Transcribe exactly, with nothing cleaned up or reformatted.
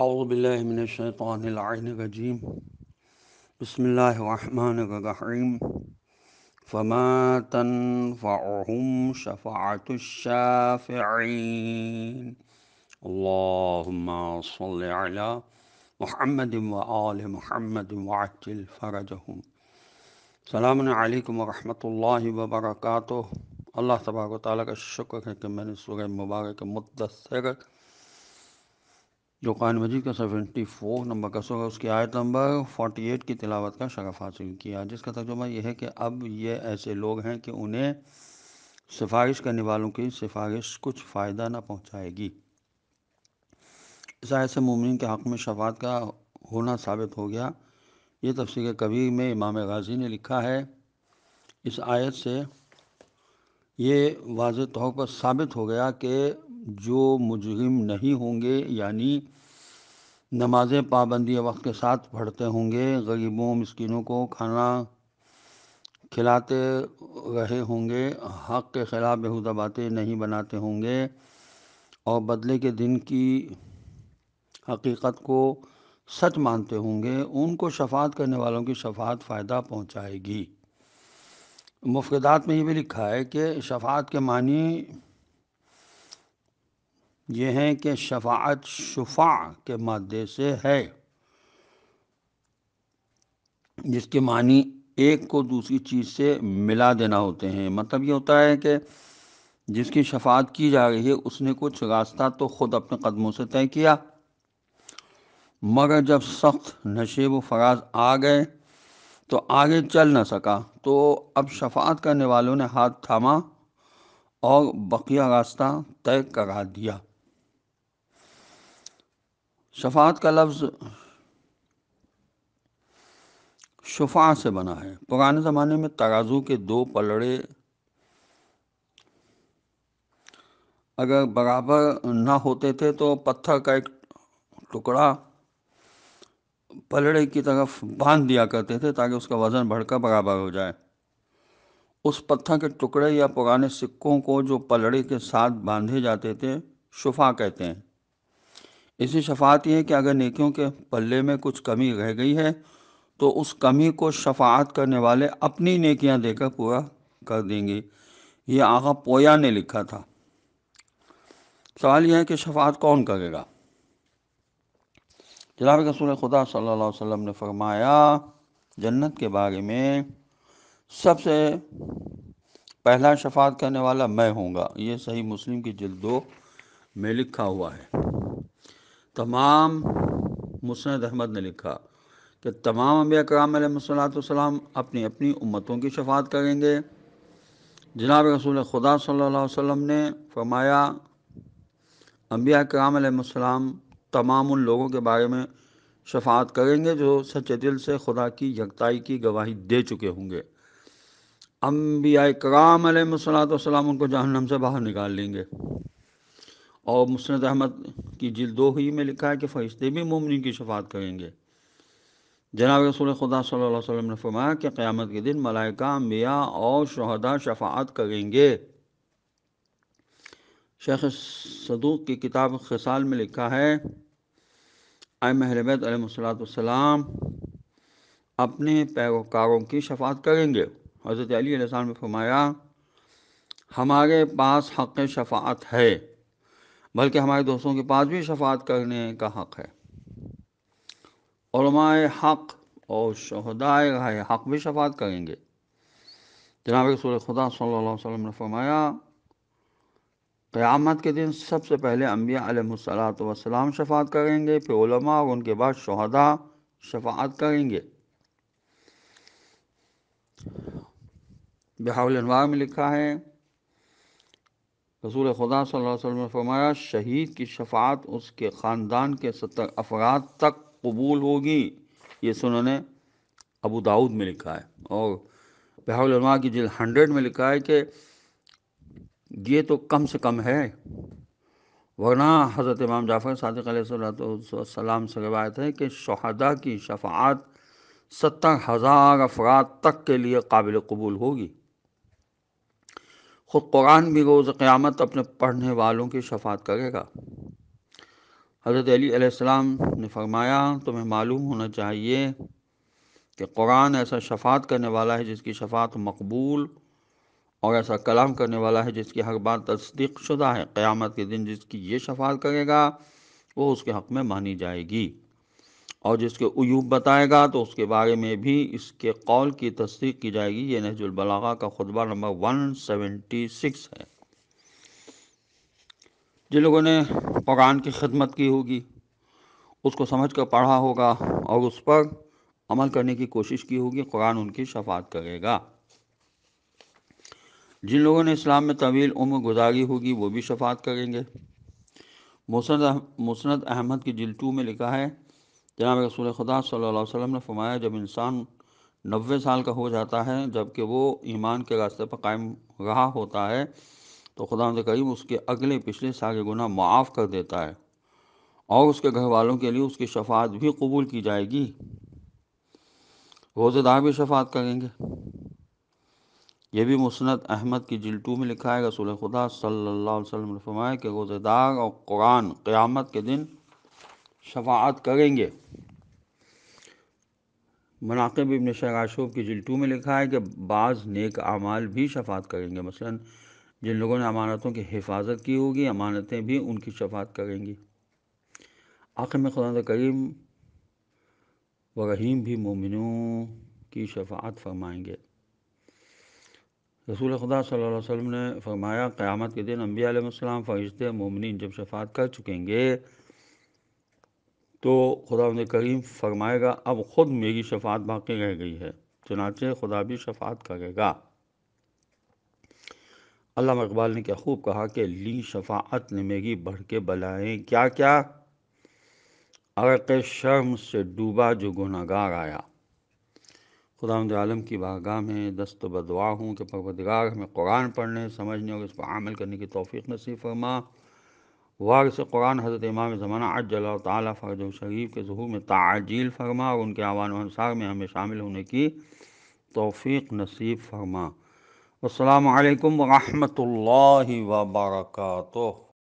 أعوذ بالله من الشيطان اللعين الرجيم بسم الله الرحمن الرحيم فما تنفعهم شفاعة الشافعين اللهم صل على محمد وآل محمد وعجل فرجهم. السلام علیکم ورحمۃ اللہ وبرکاتہ. اللہ تبارک و تعالیٰ کا شکر ہے کہ میں نے سورہ مبارک مدثر جو قرآن مجید کا سیونٹی فور نمبر کا سورہ اس کی آیت نمبر فورٹی ایٹ کی تلاوت کا شرف حاصل کیا، جس کا ترجمہ یہ ہے کہ اب یہ ایسے لوگ ہیں کہ انہیں سفارش کرنے والوں کی سفارش کچھ فائدہ نہ پہنچائے گی. اس آیت سے مومنین کے حق میں شفاعت کا ہونا ثابت ہو گیا. یہ تفسیر کبیر میں امام غازی نے لکھا ہے. اس آیت سے یہ واضح طور پر ثابت ہو گیا کہ جو مجرم نہیں ہوں گے، یعنی نمازیں پابندی وقت کے ساتھ پڑھتے ہوں گے، غریبوں مسکینوں کو کھانا کھلاتے رہے ہوں گے، حق کے خلاف بیہودہ باتیں نہیں بناتے ہوں گے، اور بدلے کے دن کی حقیقت کو سچ مانتے ہوں گے، ان کو شفاعت کرنے والوں کی شفاعت فائدہ پہنچائے گی. مفردات میں یہ بھی لکھا ہے کہ شفاعت کے معنی یہ ہیں کہ شفاعت شفاع کے مادے سے ہے، جس کے معنی ایک کو دوسری چیز سے ملا دینا ہوتے ہیں. مطلب یہ ہوتا ہے کہ جس کی شفاعت کی جا رہی ہے اس نے کچھ راستہ تو خود اپنے قدموں سے طے کیا، مگر جب سخت نشیب و فراز آ گئے تو آگے چل نہ سکا، تو اب شفاعت کرنے والوں نے ہاتھ تھاما اور بقیہ راستہ طے کرا دیا. شفاعت کا لفظ شفاع سے بنا ہے. پرانے زمانے میں ترازو کے دو پلڑے اگر برابر نہ ہوتے تھے تو پتھر کا ایک ٹکڑا پلڑے کی طرف باندھ دیا کرتے تھے تاکہ اس کا وزن بڑھ کر برابر ہو جائے. اس پتھر کے ٹکڑے یا پرانے سکوں کو جو پلڑے کے ساتھ باندھے جاتے تھے شفاع کہتے ہیں. اسی شفاعت یہ ہے کہ اگر نیکیوں کے پلے میں کچھ کمی رہ گئی ہے تو اس کمی کو شفاعت کرنے والے اپنی نیکیاں دے کر پورا کر دیں گے. یہ آغا پویا نے لکھا تھا. سوال یہ ہے کہ شفاعت کون کرے گا؟ جناب رسول خدا صلی اللہ علیہ وسلم نے فرمایا جنت کے بارے میں سب سے پہلا شفاعت کرنے والا میں ہوں گا. یہ صحیح مسلم کی جلد دو میں لکھا ہوا ہے. تمام مسند احمد نے لکھا کہ تمام انبیاء کرام علیہ الصلوۃ والسلام اپنی اپنی امتوں کی شفاعت کریں گے. جناب رسول خدا صلی اللہ علیہ وسلم نے فرمایا انبیاء کرام علیہ السلام تمام ان لوگوں کے بارے میں شفاعت کریں گے جو سچے دل سے خدا کی یکتائی کی گواہی دے چکے ہوں گے. انبیاء کرام علیہ السلام ان کو جہنم سے باہر نکال لیں گے. اور مسند احمد کی جلد دو ہی میں لکھا ہے کہ فرشتے بھی مومنین کی شفاعت کریں گے. جناب رسول خدا صلی اللہ علیہ وسلم نے فرمایا کہ قیامت کے دن ملائکہ انبیاء اور شہداء شفاعت کریں گے. شیخ صدوق کی کتاب خصال میں لکھا ہے ائمہ اہل بیت علیہ السلام اپنے پیروکاروں کی شفاعت کریں گے. حضرت علی علیہ السلام نے فرمایا ہمارے پاس حق شفاعت ہے، بلکہ ہمارے دوستوں کے پاس بھی شفاعت کرنے کا حق ہے. علماء حق اور شہداء رائے حق بھی شفاعت کریں گے. جناب رسول خدا صلی اللہ علیہ وسلم نے فرمایا قیامت کے دن سب سے پہلے انبیاء علیہ السلام شفاعت کریں گے، پھر علماء اور ان کے بعد شہداء شفاعت کریں گے. بحار الانوار میں لکھا ہے رسول خدا صلی اللہ علیہ وسلم نے فرمایا شہید کی شفاعت اس کے خاندان کے ستر افراد تک قبول ہوگی. یہ سنن ابو داؤد میں لکھا ہے. اور بحار الانوار کی جلد ہنڈریڈ میں لکھا ہے کہ یہ تو کم سے کم ہے، ورنہ حضرت امام جعفر صادق علیہ السلام سے روایت ہے کہ شہداء کی شفاعت ستر ہزار افراد تک کے لیے قابل قبول ہوگی. خود قرآن بھی روز قیامت اپنے پڑھنے والوں کی شفاعت کرے گا. حضرت علی علیہ السلام نے فرمایا تمہیں معلوم ہونا چاہیے کہ قرآن ایسا شفاعت کرنے والا ہے جس کی شفاعت مقبول اور ایسا کلام کرنے والا ہے جس کی ہر بات تصدیق شدہ ہے۔ قیامت کے دن جس کی یہ شفاعت کرے گا وہ اس کے حق میں مانی جائے گی، اور جس کے عیوب بتائے گا تو اس کے بارے میں بھی اس کے قول کی تصدیق کی جائے گی۔ یہ نہج البلاغہ کا خطبہ نمبر ایک سو چھہتر ہے۔ جن لوگوں نے قرآن کی خدمت کی ہوگی، اس کو سمجھ کر پڑھا ہوگا اور اس پر عمل کرنے کی کوشش کی ہوگی، قرآن ان کی شفاعت کرے گا۔ جن لوگوں نے اسلام میں طویل عمر گزاری ہوگی وہ بھی شفاعت کریں گے۔ مسند احمد کی جلد دو میں لکھا ہے جناب رسول خدا صلی اللہ علیہ وسلم نے فرمایا جب انسان نوے سال کا ہو جاتا ہے جبکہ وہ ایمان کے راستے پر قائم رہا ہوتا ہے تو خداوند کریم اس کے اگلے پچھلے سارے گناہ معاف کر دیتا ہے، اور اس کے گھر والوں کے لیے اس کی شفاعت بھی قبول کی جائے گی۔ روزے دار بھی شفاعت کریں گے۔ یہ بھی مسند احمد کی جلد دو میں لکھا ہے رسول خدا صلی اللہ علیہ وسلم نے فرمایا کہ روزے دار اور قرآن قیامت کے دن شفاعت کریں گے۔ مناقب ابن شراشوب کی جلد دو میں لکھا ہے کہ بعض نیک اعمال بھی شفاعت کریں گے، مثلاً جن لوگوں نے امانتوں کی حفاظت کی ہوگی امانتیں بھی ان کی شفاعت کریں گی۔ آخر میں خداوند کریم و رحیم بھی مومنوں کی شفاعت فرمائیں گے۔ رسول خدا صلی اللہ علیہ وسلم نے فرمایا قیامت کے دن انبیاء علیہ السلام، فرشتے، مومنین جب شفاعت کر چکیں گے تو خداوند کریم فرمائے گا اب خود میری شفاعت باقی رہ گئی ہے، چنانچہ خدا بھی شفاعت کرے گا۔ علامہ اقبال نے کیا خوب کہا کہ لی شفاعت نے میری بڑھ کے بلائیں کیا کیا، عرق شرم سے ڈوبا جو گناہگار آیا۔ خداوند عالم کی بارگاہ میں دست بدعا ہوں کہ پروردگار ہمیں قرآن پڑھنے، سمجھنے اور اس پر عمل کرنے کی توفیق نصیب فرما۔ وارث قرآن حضرت امام زمانہ عجل اللہ تعالیٰ فرجہ شریف کے ظہور میں تعجیل فرما اور ان کے اعوان و انصار میں ہمیں شامل ہونے کی توفیق نصیب فرما۔ السلام علیکم ورحمۃ اللہ وبرکاتہ۔